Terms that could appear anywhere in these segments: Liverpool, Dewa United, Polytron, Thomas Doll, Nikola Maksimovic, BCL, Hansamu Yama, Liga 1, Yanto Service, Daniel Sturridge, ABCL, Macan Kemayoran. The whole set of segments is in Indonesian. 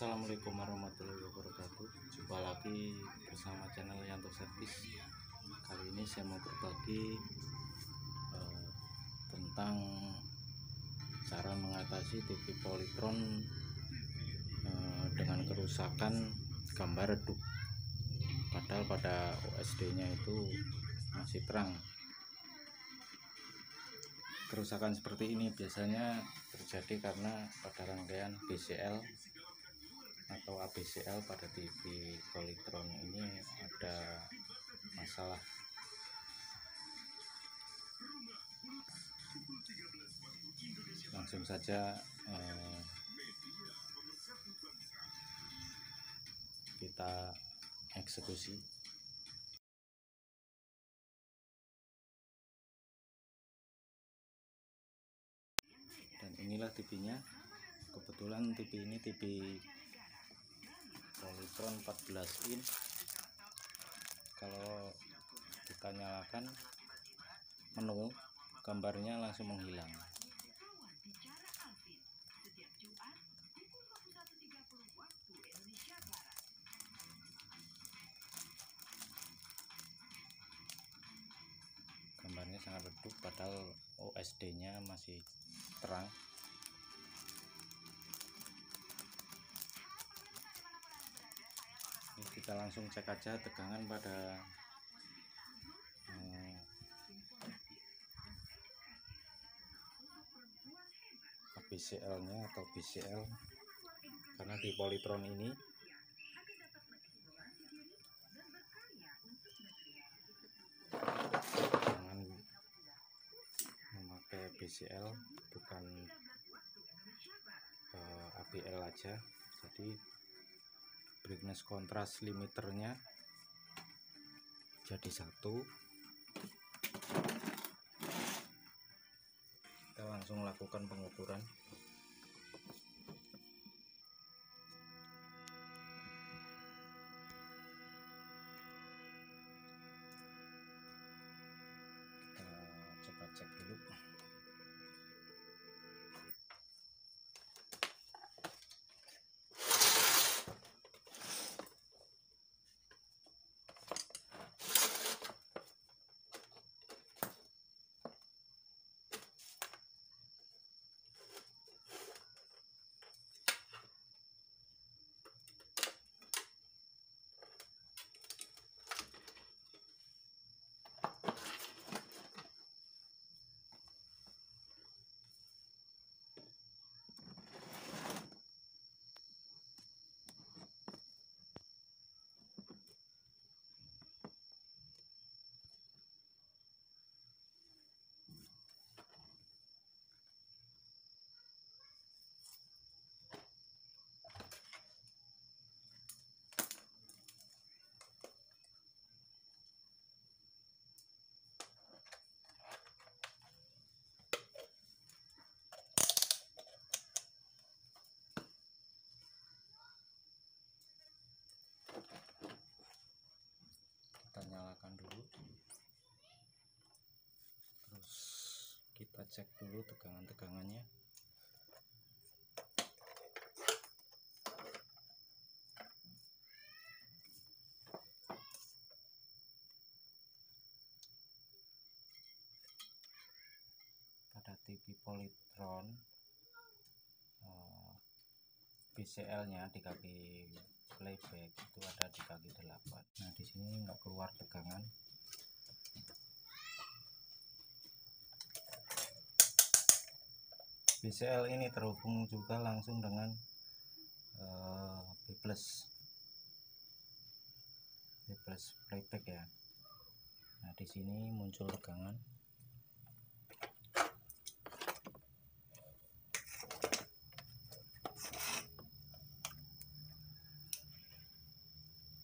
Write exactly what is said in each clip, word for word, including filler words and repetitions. Assalamualaikum warahmatullahi wabarakatuh. Jumpa lagi bersama channel Yanto Service. Kali ini saya mau berbagi eh, tentang cara mengatasi T V Polytron eh, dengan kerusakan gambar redup. Padahal pada O S D-nya itu masih terang. Kerusakan seperti ini biasanya terjadi karena pada rangkaian B C L atau A B C L pada T V Polytron ini ada masalah. Langsung saja eh, kita eksekusi. Dan inilah T V-nya. Kebetulan T V ini T V Polytron empat belas inch. Kalau kita nyalakan menu, gambarnya langsung menghilang. Gambarnya sangat redup, padahal O S D-nya masih terang. Ini kita langsung cek aja tegangan pada eh, A B C L-nya atau B C L, karena di Polytron ini jangan memakai B C L, bukan eh, A B L aja. Jadi brightness kontras limiternya jadi satu. Kita langsung lakukan pengukuran. Kita coba cek dulu. Nyalakan dulu, terus kita cek dulu tegangan-tegangannya. Pada T V Polytron B C L-nya di kaki playback itu ada di kaki delapan. Nah, di sini nggak keluar tegangan. B C L ini terhubung juga langsung dengan uh, B plus, B plus playback ya. Nah, di sini muncul tegangan.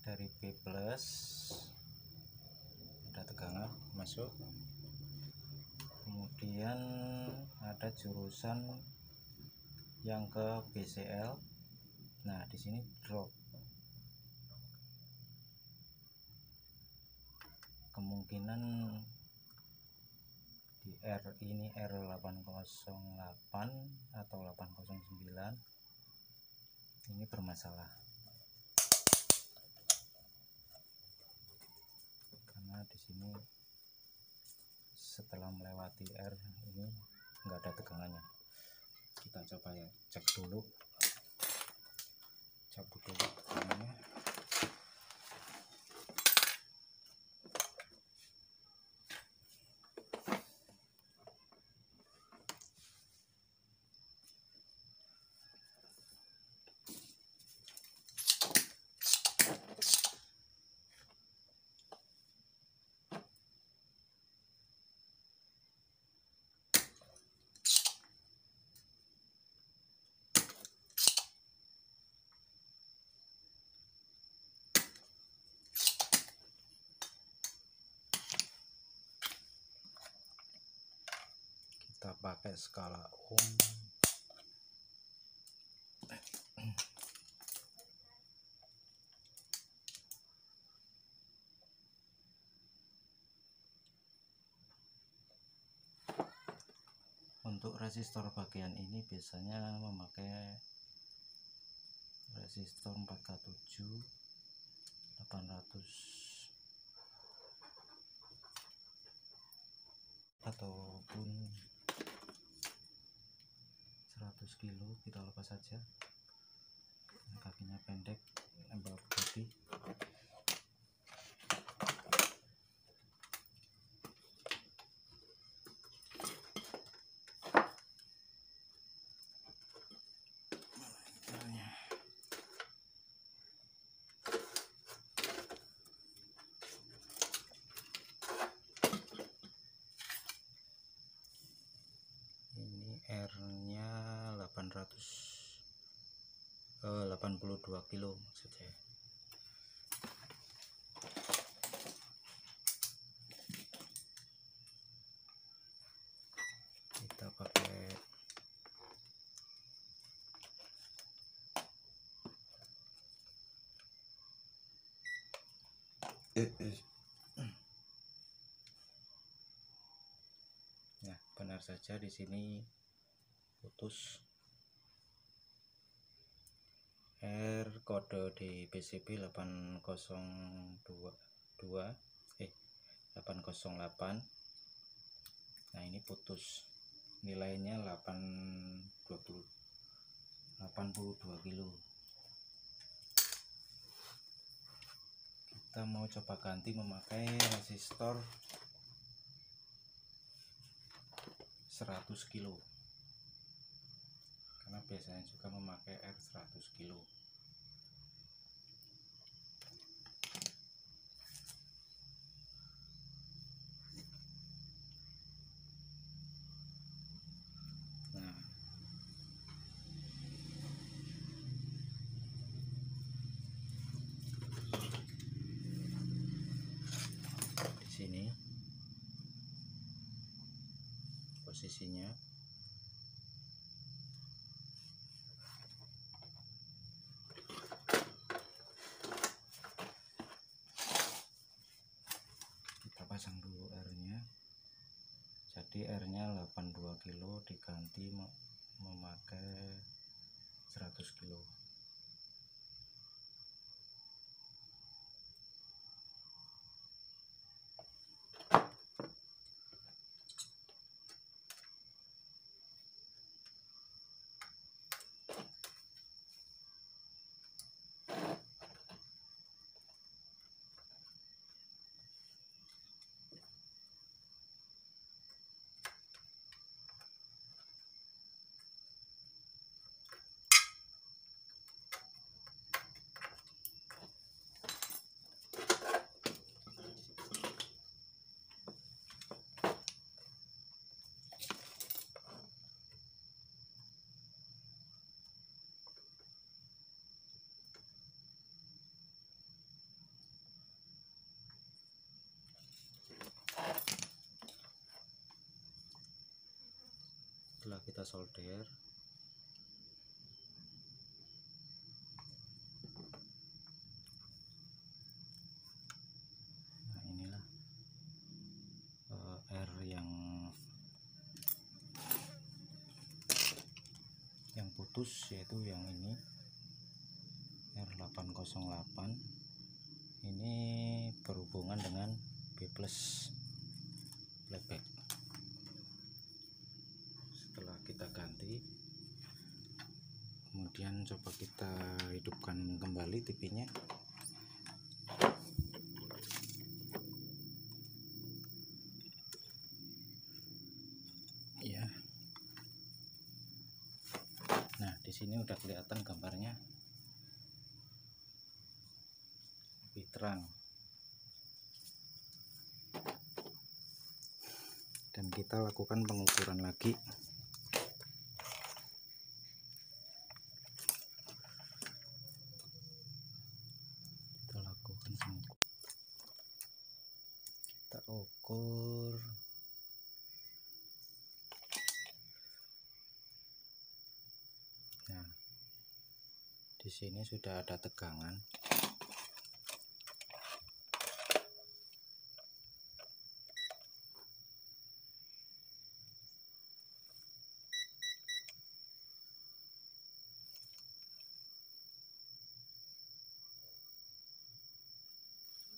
Dari B plus ada tegangan masuk, kemudian ada jurusan yang ke B C L. Nah, di sini drop, kemungkinan di R ini R delapan nol delapan atau delapan nol sembilan ini bermasalah karena di sini setelah melewati R ini enggak ada tegangannya. Kita coba ya, cek dulu, cabut dulu tegangannya. Kita pakai skala ohm. Untuk resistor bagian ini biasanya memakai resistor empat K tujuh delapan ratus ataupun seratus kilo. Kita lepas saja, kakinya pendek, nembak body. delapan puluh dua kilo saja. Kita pakai nah, benar saja di sini putus. R kode di B C B delapan nol dua eh delapan nol delapan. Nah, ini putus. Nilainya delapan dua kilo. Kita mau coba ganti memakai resistor seratus kilo. Karena biasanya juga memakai R seratus kilo. Nah, di sini posisinya. Pasang dulu R-nya. Jadi R-nya delapan puluh dua kilo diganti memakai seratus kilo. Setelah kita solder, nah inilah uh, R yang yang putus, yaitu yang ini delapan nol delapan ini berhubungan dengan B plus blackback. Setelah kita ganti, kemudian coba kita hidupkan kembali T V-nya. Ya. Nah, di sini udah kelihatan gambarnya lebih terang. Dan kita lakukan pengukuran lagi. Kita lakukan pengukuran. Kita ukur nah, di sini sudah ada tegangan.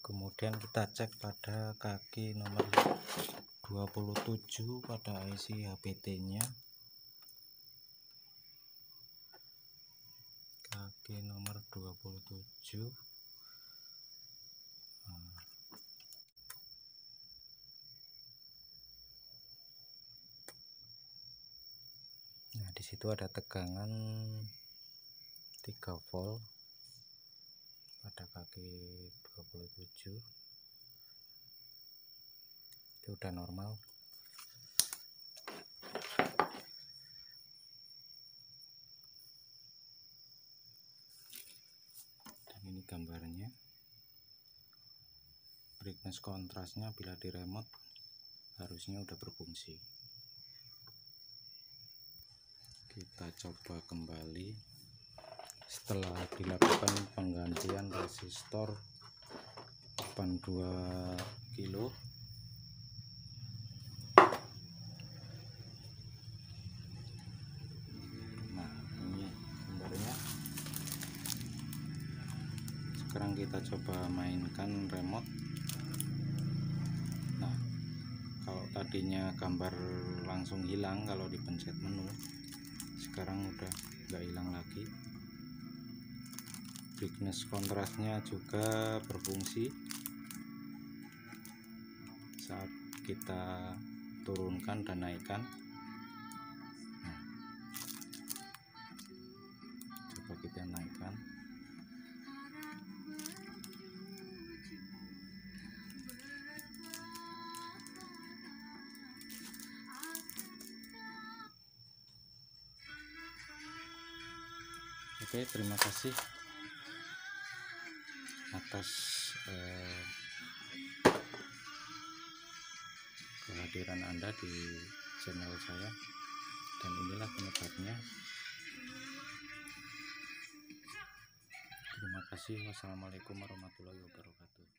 Kemudian kita cek pada kaki nomor dua puluh tujuh pada I C H B T-nya. Kaki nomor dua puluh tujuh. Nah. Nah, di situ ada tegangan tiga volt pada kaki dua puluh tujuh. Itu udah normal. Dan ini gambarnya. Brightness kontrasnya bila di remote harusnya udah berfungsi. Kita coba kembali. Setelah dilakukan penggantian resistor delapan puluh dua kilo, nah ini gambarnya. Sekarang kita coba mainkan remote. Nah, kalau tadinya gambar langsung hilang kalau dipencet menu, sekarang udah nggak hilang lagi. Brightness kontrasnya juga berfungsi. Saat kita turunkan dan naikkan, nah, coba kita naikkan. Oke, terima kasih atas eh, kehadiran Anda di channel saya, dan inilah penyebabnya. Terima kasih. Wassalamualaikum warahmatullahi wabarakatuh.